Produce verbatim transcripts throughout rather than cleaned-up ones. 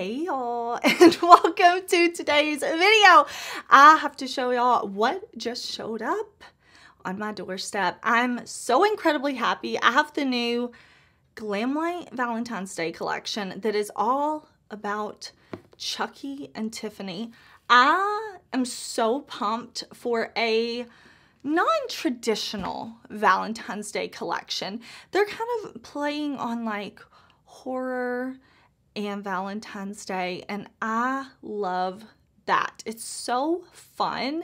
Hey y'all, and welcome to today's video. I have to show y'all what just showed up on my doorstep. I'm so incredibly happy. I have the new Glamlite Valentine's Day collection that is all about Chucky and Tiffany. I am so pumped for a non-traditional Valentine's Day collection. They're kind of playing on like horror and Valentine's Day, and I love that. It's so fun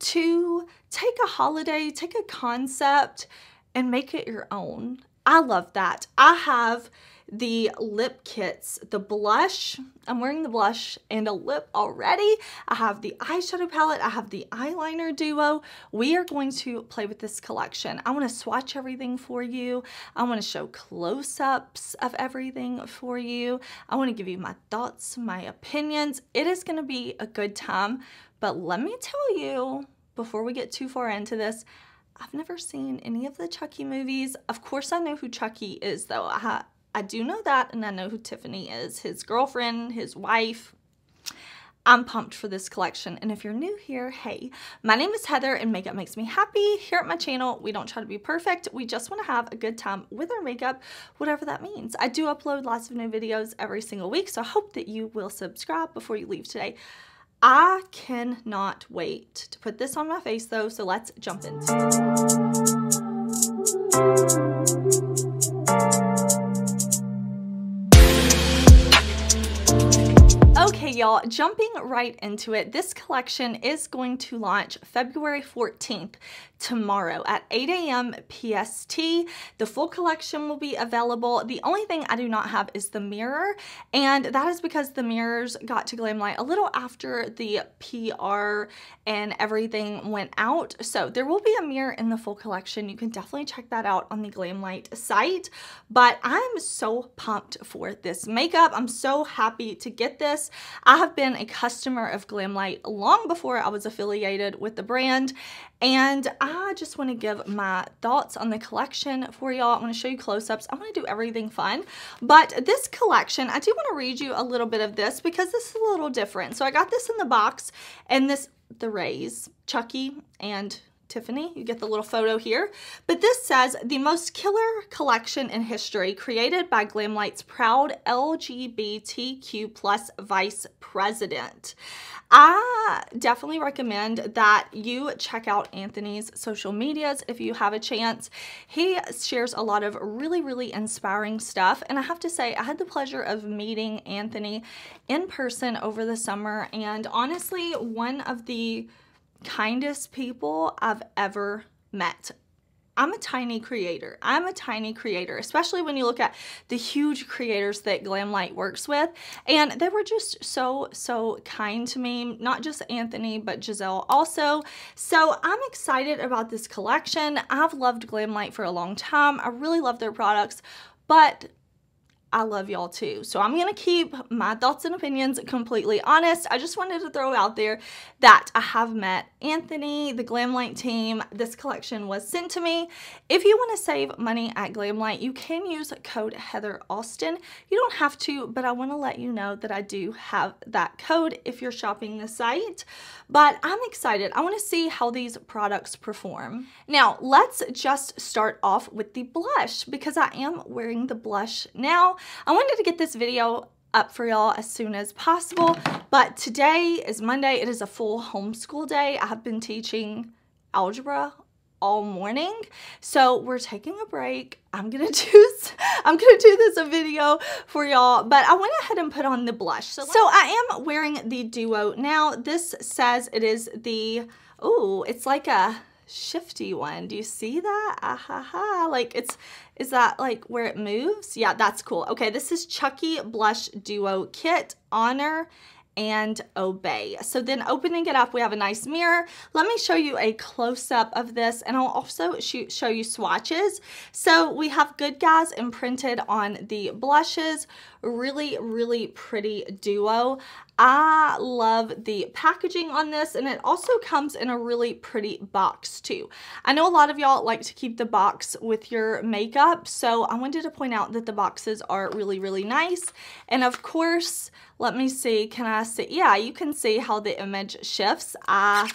to take a holiday, take a concept, and make it your own. I love that. I have the lip kits, the blush. I'm wearing the blush and a lip already. I have the eyeshadow palette. I have the eyeliner duo. We are going to play with this collection. I want to swatch everything for you. I want to show close-ups of everything for you. I want to give you my thoughts, my opinions. It is going to be a good time, but let me tell you before we get too far into this, I've never seen any of the Chucky movies. Of course, I know who Chucky is, though. I I do know that, and I know who Tiffany is, his girlfriend, his wife. I'm pumped for this collection, and if you're new here, hey, my name is Heather, and makeup makes me happy. Here at my channel, we don't try to be perfect. We just want to have a good time with our makeup, whatever that means. I do upload lots of new videos every single week, so I hope that you will subscribe before you leave today. I cannot wait to put this on my face, though, so let's jump into it. Okay, y'all, jumping right into it, this collection is going to launch February fourteenth, tomorrow at eight A M P S T. The full collection will be available. The only thing I do not have is the mirror, and that is because the mirrors got to Glamlite a little after the P R and everything went out. So there will be a mirror in the full collection. You can definitely check that out on the Glamlite site, but I'm so pumped for this makeup. I'm so happy to get this. I have been a customer of Glamlite long before I was affiliated with the brand, and I just want to give my thoughts on the collection for y'all. I want to show you close-ups. I want to do everything fun, but this collection, I do want to read you a little bit of this because this is a little different. So I got this in the box, and this, the Rays, Chucky, and Tiffany, you get the little photo here, but this says the most killer collection in history created by Glamlite's proud L G B T Q plus vice president. I definitely recommend that you check out Anthony's social medias if you have a chance. He shares a lot of really, really inspiring stuff, and I have to say, I had the pleasure of meeting Anthony in person over the summer, and honestly, one of the kindest people I've ever met. I'm a tiny creator. I'm a tiny creator, especially when you look at the huge creators that Glamlite works with. And they were just so, so kind to me, not just Anthony, but Giselle also. So I'm excited about this collection. I've loved Glamlite for a long time. I really love their products, but I love y'all too. So I'm gonna keep my thoughts and opinions completely honest. I just wanted to throw out there that I have met Anthony, the Glamlite team. This collection was sent to me. If you wanna save money at Glamlite, you can use code Heather Austin. You don't have to, but I wanna let you know that I do have that code if you're shopping the site. But I'm excited. I wanna see how these products perform. Now, let's just start off with the blush because I am wearing the blush now. I wanted to get this video up for y'all as soon as possible, but today is Monday. It is a full homeschool day. I have been teaching algebra all morning, so we're taking a break. I'm gonna do I'm gonna do this a video for y'all, but I went ahead and put on the blush. So, so I am wearing the duo now. This says it is the, oh, it's like a shifty one. Do you see that? Ah ha ha. Like it's, is that like where it moves? Yeah, that's cool. Okay, this is Chucky Blush Duo Kit, Honor and Obey. So then opening it up, we have a nice mirror. Let me show you a close-up of this, and I'll also shoot, show you swatches. So we have Good Guys imprinted on the blushes, Really, really pretty duo. I love the packaging on this, and it also comes in a really pretty box too. I know a lot of y'all like to keep the box with your makeup, so I wanted to point out that the boxes are really, really nice. And of course, let me see, can I see? Yeah, you can see how the image shifts. I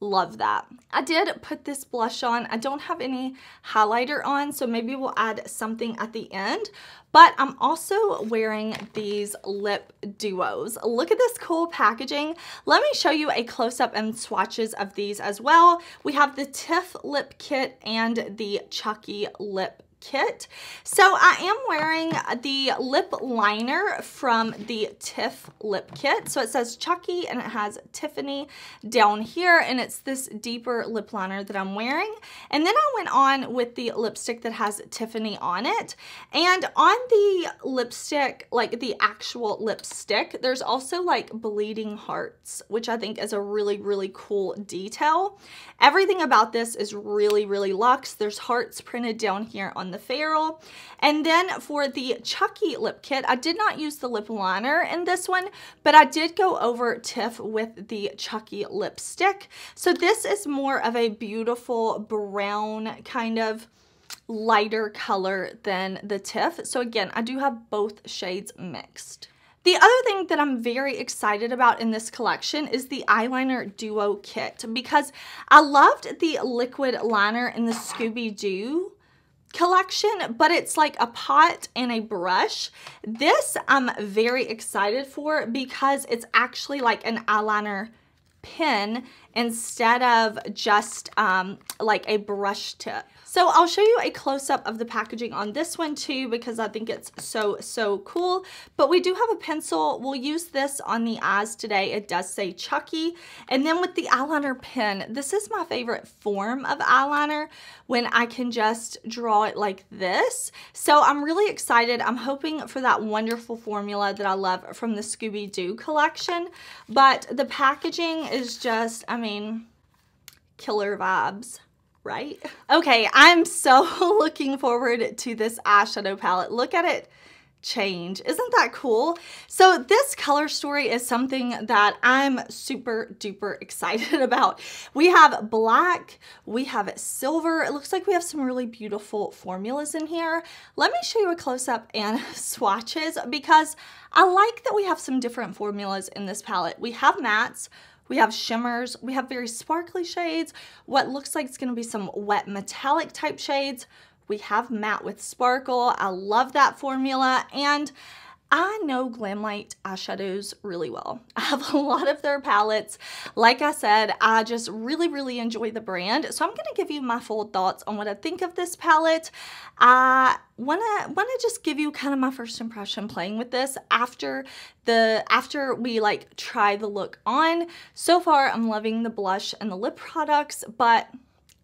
love that. I did put this blush on. I don't have any highlighter on, so maybe we'll add something at the end. But I'm also wearing these lip duos. Look at this cool packaging. Let me show you a close-up and swatches of these as well. We have the Tiff lip kit and the Chucky lip kit. So I am wearing the lip liner from the Tiff lip kit. So it says Chucky and it has Tiffany down here, and it's this deeper lip liner that I'm wearing. And then I went on with the lipstick that has Tiffany on it. And on the lipstick, like the actual lipstick, there's also like bleeding hearts, which I think is a really, really cool detail. Everything about this is really, really luxe. There's hearts printed down here on the the ferrule. And then for the Chucky lip kit, I did not use the lip liner in this one, but I did go over Tiff with the Chucky lipstick. So this is more of a beautiful brown, kind of lighter color than the Tiff. So again, I do have both shades mixed. The other thing that I'm very excited about in this collection is the eyeliner duo kit, because I loved the liquid liner in the Scooby-Doo collection, but it's like a pot and a brush. This I'm very excited for because it's actually like an eyeliner pen instead of just um, like a brush tip. So I'll show you a close-up of the packaging on this one too, because I think it's so, so cool. But we do have a pencil. We'll use this on the eyes today. It does say Chucky. And then with the eyeliner pen, this is my favorite form of eyeliner, when I can just draw it like this. So I'm really excited. I'm hoping for that wonderful formula that I love from the Scooby-Doo collection. But the packaging is just, I mean, killer vibes, right? Okay, I'm so looking forward to this eyeshadow palette. Look at it change. Isn't that cool? So this color story is something that I'm super duper excited about. We have black, we have silver. It looks like we have some really beautiful formulas in here. Let me show you a close-up and swatches, because I like that we have some different formulas in this palette. We have mattes, we have shimmers, we have very sparkly shades, what looks like it's gonna be some wet metallic type shades. We have matte with sparkle. I love that formula, and I know Glamlite eyeshadows really well. I have a lot of their palettes. Like I said, I just really, really enjoy the brand. So I'm going to give you my full thoughts on what I think of this palette. I want to want to just give you kind of my first impression playing with this after the after we like try the look on. So far, I'm loving the blush and the lip products, but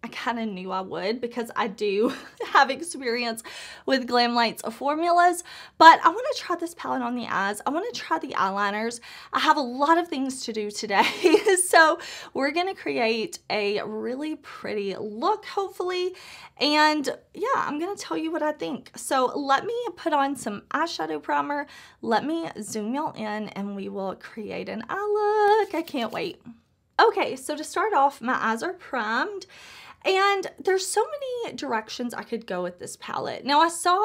I kind of knew I would, because I do have experience with Glamlite's formulas. But I want to try this palette on the eyes. I want to try the eyeliners. I have a lot of things to do today. So we're going to create a really pretty look, hopefully. And yeah, I'm going to tell you what I think. So let me put on some eyeshadow primer. Let me zoom y'all in and we will create an eye look. I can't wait. Okay, so to start off, my eyes are primed. And there's so many directions I could go with this palette. Now, I saw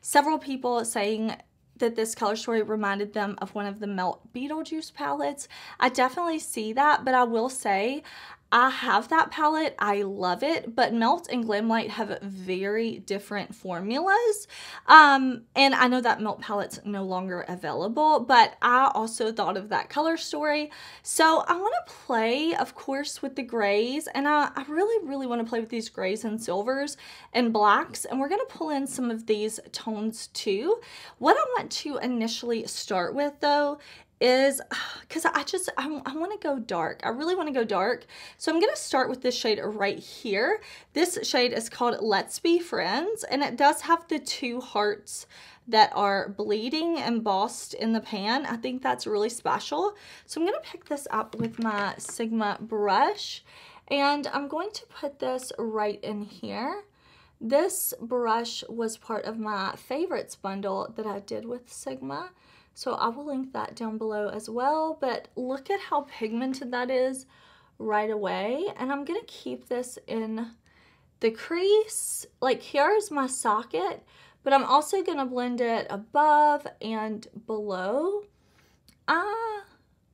several people saying that this color story reminded them of one of the Melt Beetlejuice palettes. I definitely see that, but I will say I have that palette. I love it, but Melt and Glamlite have very different formulas. Um, and I know that Melt palette's no longer available, but I also thought of that color story. So I want to play, of course, with the grays, and I, I really, really want to play with these grays and silvers and blacks, and we're going to pull in some of these tones too. What I want to initially start with, though, is because I just I, I want to go dark. I really want to go dark. So I'm going to start with this shade right here. This shade is called Let's Be Friends, and it does have the two hearts that are bleeding embossed in the pan. I think that's really special. So I'm going to pick this up with my Sigma brush, and I'm going to put this right in here. This brush was part of my favorites bundle that I did with Sigma, so I will link that down below as well. But look at how pigmented that is right away, and I'm gonna keep this in the crease. Like, here's my socket, but I'm also gonna blend it above and below. I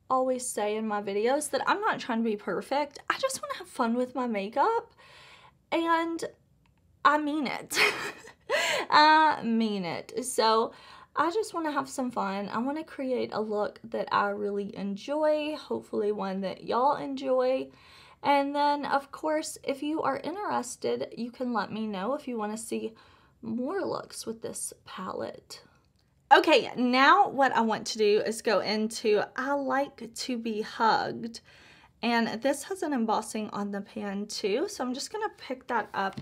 always say in my videos that I'm not trying to be perfect. I just wanna have fun with my makeup, and I mean it. I mean it. So I just wanna have some fun. I wanna create a look that I really enjoy, hopefully one that y'all enjoy. And then of course, if you are interested, you can let me know if you wanna see more looks with this palette. Okay, now what I want to do is go into I Like to Be Hugged. And this has an embossing on the pan too, so I'm just gonna pick that up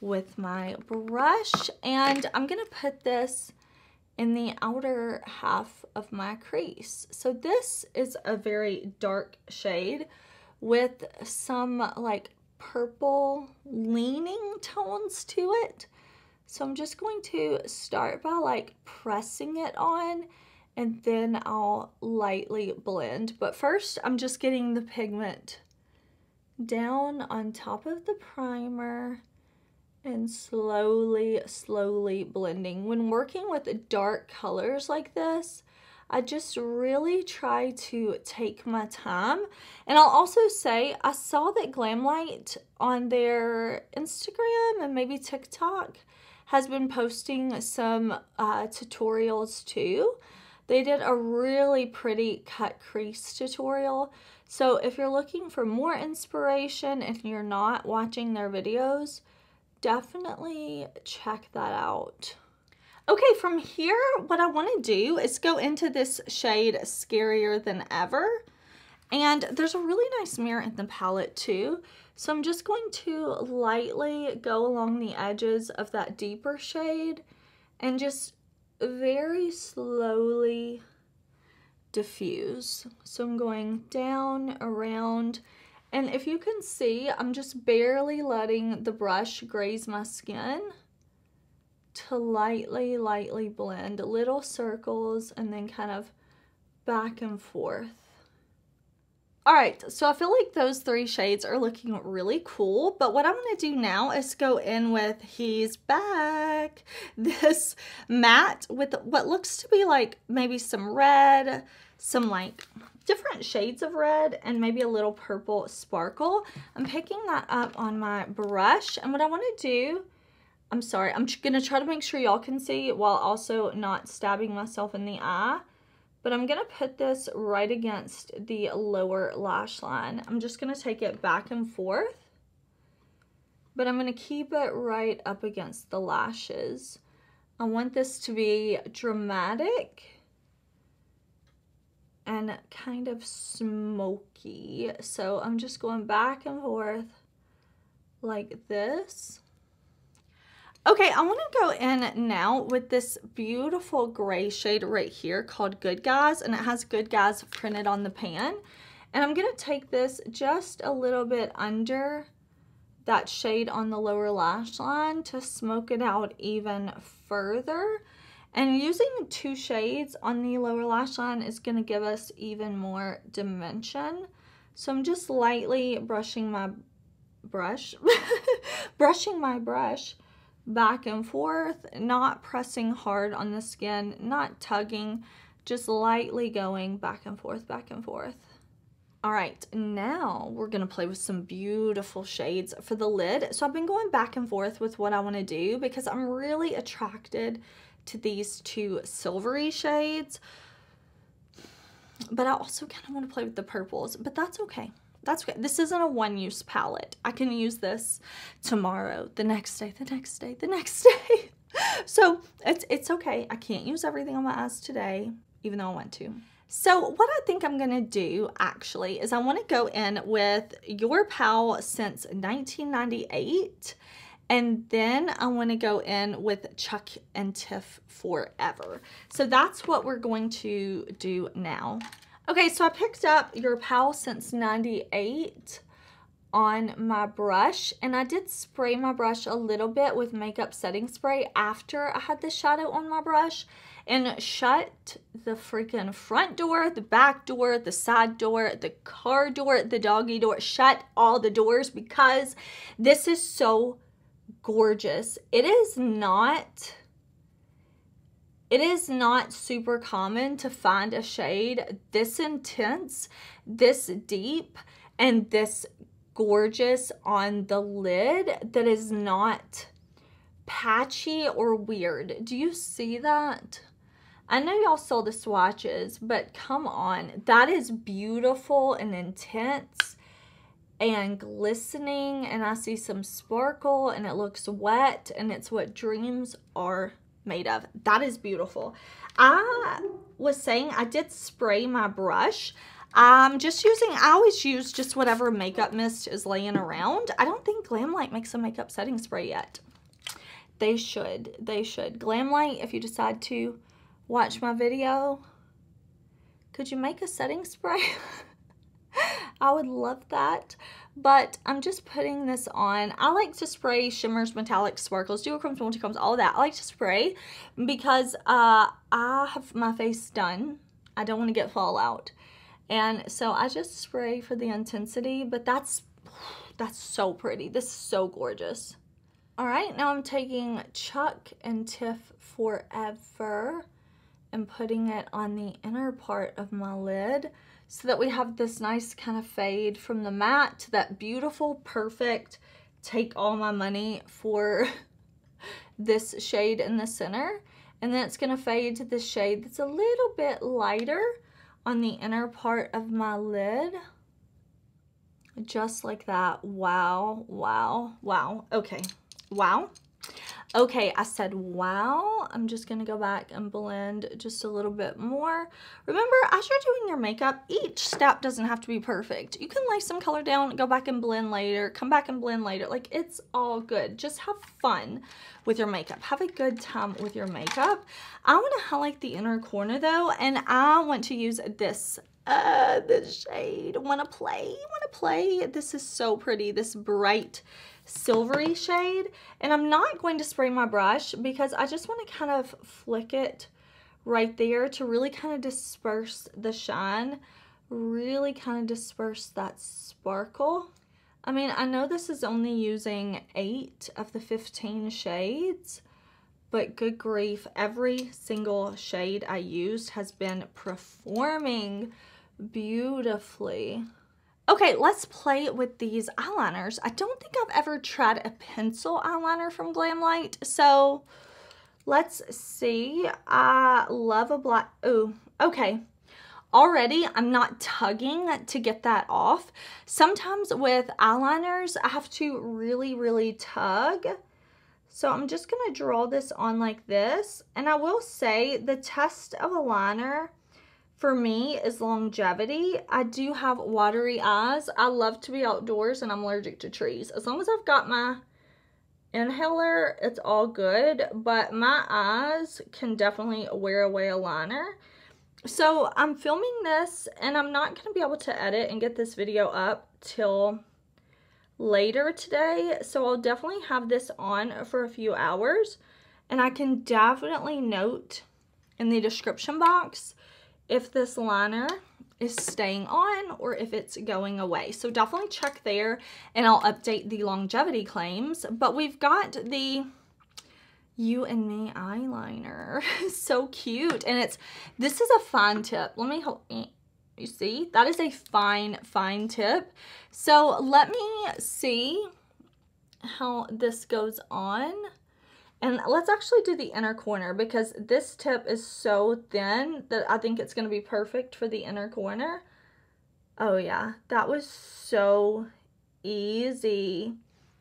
with my brush, and I'm gonna put this in the outer half of my crease. So this is a very dark shade with some like purple leaning tones to it. So I'm just going to start by like pressing it on, and then I'll lightly blend. But first, I'm just getting the pigment down on top of the primer and slowly, slowly blending. When working with dark colors like this, I just really try to take my time. And I'll also say, I saw that Glamlite on their Instagram and maybe TikTok has been posting some uh, tutorials too. They did a really pretty cut crease tutorial. So if you're looking for more inspiration, if you're not watching their videos, definitely check that out. Okay, from here, what I want to do is go into this shade Scarier Than Ever. And there's a really nice mirror in the palette too. So I'm just going to lightly go along the edges of that deeper shade and just very slowly diffuse. So I'm going down, around, and if you can see, I'm just barely letting the brush graze my skin to lightly, lightly blend little circles and then kind of back and forth. All right, so I feel like those three shades are looking really cool, but what I'm gonna do now is go in with He's Back, this matte with what looks to be like maybe some red, some like different shades of red, and maybe a little purple sparkle. I'm picking that up on my brush, and what I wanna do, I'm sorry, I'm gonna try to make sure y'all can see while also not stabbing myself in the eye. But I'm gonna put this right against the lower lash line. I'm just gonna take it back and forth, but I'm gonna keep it right up against the lashes. I want this to be dramatic and kind of smoky. So I'm just going back and forth like this. Okay, I want to go in now with this beautiful gray shade right here called Good Guys, and it has Good Guys printed on the pan. And I'm going to take this just a little bit under that shade on the lower lash line to smoke it out even further. And using two shades on the lower lash line is going to give us even more dimension. So I'm just lightly brushing my brush, brushing my brush. back and forth, not pressing hard on the skin, not tugging, just lightly going back and forth, back and forth. All right, now we're gonna play with some beautiful shades for the lid. So I've been going back and forth with what I wanna do because I'm really attracted to these two silvery shades, but I also kinda wanna play with the purples, but that's okay. That's okay. This isn't a one-use palette. I can use this tomorrow, the next day, the next day, the next day. So it's, it's okay. I can't use everything on my eyes today, even though I want to. So what I think I'm going to do, actually, is I want to go in with Your Pal Since nineteen ninety-eight, and then I want to go in with Chuck and Tiff Forever. So that's what we're going to do now. Okay, so I picked up Your Pal Since ninety-eight on my brush, and I did spray my brush a little bit with makeup setting spray after I had the shadow on my brush, and shut the freaking front door, the back door, the side door, the car door, the doggy door, shut all the doors because this is so gorgeous. It is not, it is not super common to find a shade this intense, this deep, and this gorgeous on the lid that is not patchy or weird. Do you see that? I know y'all saw the swatches, but come on, that is beautiful and intense and glistening, and I see some sparkle and it looks wet, and it's what dreams are made of. That is beautiful. I was saying I did spray my brush. I'm just using, I always use just whatever makeup mist is laying around. I don't think Glamlite makes a makeup setting spray yet. They should. They should. Glamlite, if you decide to watch my video, could you make a setting spray? I would love that. But I'm just putting this on. I like to spray shimmers, metallics, sparkles, duochromes, multichromes, all that. I like to spray because uh, I have my face done. I don't want to get fallout. And so I just spray for the intensity, but that's, that's so pretty. This is so gorgeous. All right, now I'm taking Chuck and Tiff Forever and putting it on the inner part of my lid so that we have this nice kind of fade from the matte to that beautiful, perfect, take all my money for this shade in the center. And then it's gonna fade to the shade that's a little bit lighter on the inner part of my lid, just like that. Wow, wow, wow. Okay, wow. Okay, I said wow. I'm just gonna go back and blend just a little bit more. Remember, as you're doing your makeup, each step doesn't have to be perfect. You can lay some color down, go back and blend later, come back and blend later. Like, it's all good. Just have fun with your makeup. Have a good time with your makeup. I wanna highlight the inner corner though, and I want to use this, uh, this shade. Wanna play, wanna play. This is so pretty, this bright, silvery shade, and I'm not going to spray my brush because I just want to kind of flick it right there to really kind of disperse the shine, really kind of disperse that sparkle. I mean, I know this is only using eight of the fifteen shades, but good grief, every single shade I used has been performing beautifully. Okay, let's play with these eyeliners. I don't think I've ever tried a pencil eyeliner from Glamlite, so let's see. I love a black, ooh, okay. Already, I'm not tugging to get that off. Sometimes with eyeliners, I have to really, really tug. So I'm just gonna draw this on like this, and I will say the test of a liner for me is longevity. I do have watery eyes. I love to be outdoors and I'm allergic to trees. As long as I've got my inhaler, it's all good, but my eyes can definitely wear away a liner. So I'm filming this and I'm not gonna be able to edit and get this video up till later today. So I'll definitely have this on for a few hours, and I can definitely note in the description box if this liner is staying on or if it's going away. So definitely check there, and I'll update the longevity claims. But we've got the You and Me eyeliner. So cute. And it's, this is a fine tip. Let me hold, you see? That is a fine, fine tip. So let me see how this goes on. And let's actually do the inner corner because this tip is so thin that I think it's going to be perfect for the inner corner. Oh yeah, that was so easy.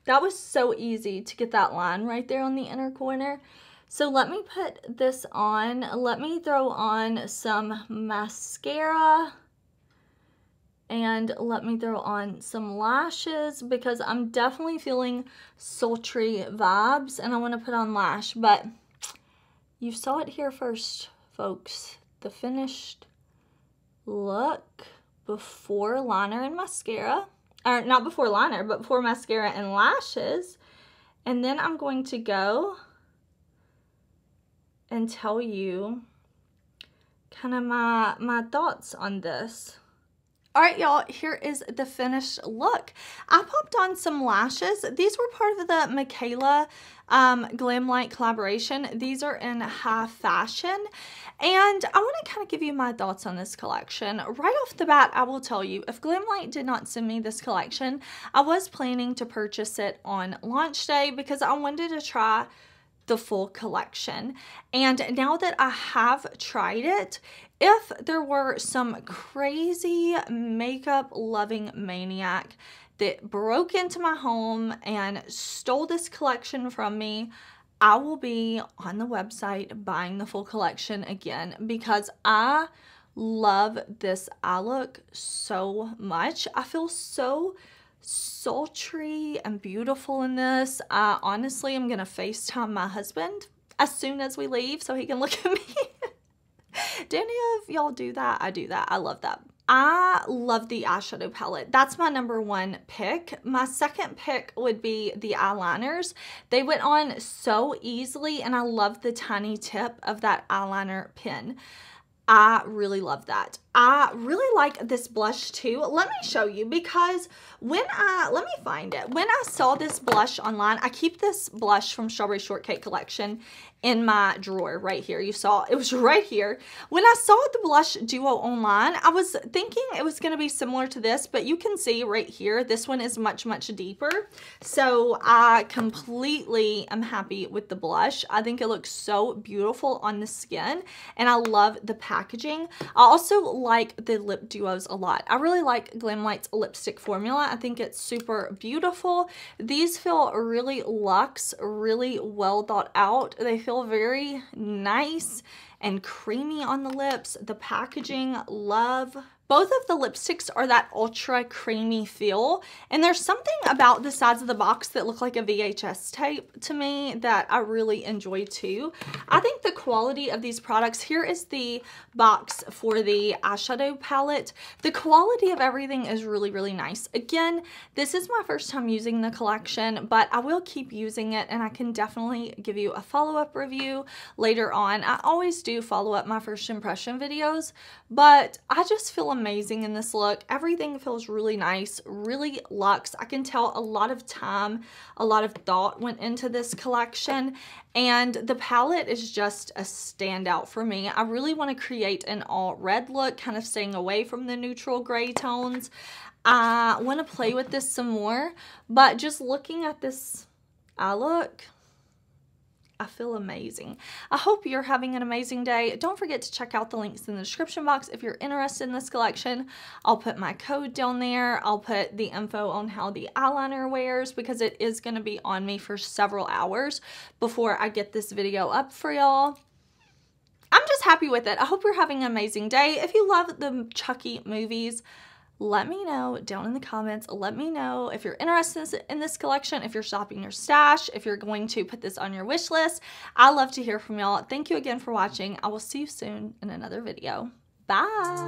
That was so easy to get that line right there on the inner corner. So let me put this on. Let me throw on some mascara. And let me throw on some lashes because I'm definitely feeling sultry vibes and I want to put on lash, but you saw it here first, folks. The finished look before liner and mascara. or not before liner, but before mascara and lashes. And then I'm going to go and tell you kind of my, my thoughts on this. All right, y'all, here is the finished look. I popped on some lashes. These were part of the Michaela um, Glamlite collaboration. These are in high fashion. And I want to kind of give you my thoughts on this collection. Right off the bat, I will tell you, if Glamlite did not send me this collection, I was planning to purchase it on launch day because I wanted to try the full collection. And now that I have tried it, if there were some crazy makeup loving maniac that broke into my home and stole this collection from me, I will be on the website buying the full collection again because I love this eye look so much. I feel so sultry and beautiful in this. I honestly am gonna FaceTime my husband as soon as we leave so he can look at me. Do any of y'all do that? I do that. I love that. I love the eyeshadow palette. That's my number one pick. My second pick would be the eyeliners. They went on so easily, and I love the tiny tip of that eyeliner pin. I really love that. I really like this blush too. Let me show you, because when I, let me find it. When I saw this blush online, I keep this blush from Strawberry Shortcake collection in my drawer right here. You saw, it was right here. When I saw the blush duo online, I was thinking it was gonna be similar to this, but you can see right here, this one is much, much deeper. So I completely am happy with the blush. I think it looks so beautiful on the skin, and I love the packaging. I also like the lip duos a lot. I really like Glamlite's lipstick formula. I think it's super beautiful. These feel really luxe, really well thought out. They feel very nice and creamy on the lips. The packaging, love. Both of the lipsticks are that ultra creamy feel, and there's something about the sides of the box that look like a V H S tape to me that I really enjoy too. I think the quality of these products, here is the box for the eyeshadow palette. The quality of everything is really, really nice. Again, this is my first time using the collection, but I will keep using it, and I can definitely give you a follow-up review later on. I always do follow up my first impression videos, but I just feel amazing in this look. Everything feels really nice, really luxe. I can tell a lot of time, a lot of thought went into this collection, and the palette is just a standout for me. I really want to create an all red look, kind of staying away from the neutral gray tones. I want to play with this some more, but just looking at this eye look, I feel amazing. I hope you're having an amazing day. Don't forget to check out the links in the description box if you're interested in this collection. I'll put my code down there. I'll put the info on how the eyeliner wears, because it is going to be on me for several hours before I get this video up for y'all. I'm just happy with it. I hope you're having an amazing day. If you love the Chucky movies, let me know down in the comments. Let me know if you're interested in this collection, if you're shopping your stash, if you're going to put this on your wish list. I love to hear from y'all. Thank you again for watching. I will see you soon in another video. Bye.